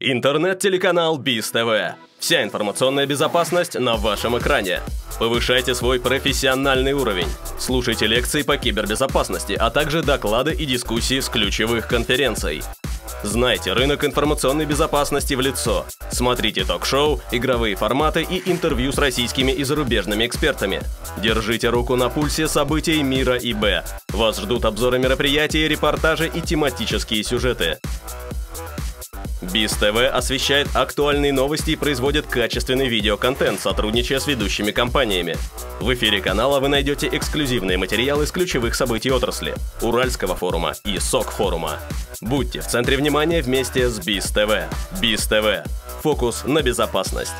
Интернет-телеканал BIS TV. Вся информационная безопасность на вашем экране. Повышайте свой профессиональный уровень. Слушайте лекции по кибербезопасности, а также доклады и дискуссии с ключевых конференций. Знайте рынок информационной безопасности в лицо. Смотрите ток-шоу, игровые форматы и интервью с российскими и зарубежными экспертами. Держите руку на пульсе событий мира ИБ. Вас ждут обзоры мероприятий, репортажи и тематические сюжеты. BIS TV освещает актуальные новости и производит качественный видеоконтент, сотрудничая с ведущими компаниями. В эфире канала вы найдете эксклюзивные материалы с ключевых событий отрасли, Уральского форума и СОК-форума. Будьте в центре внимания вместе с BIS TV. BIS TV. Фокус на безопасность.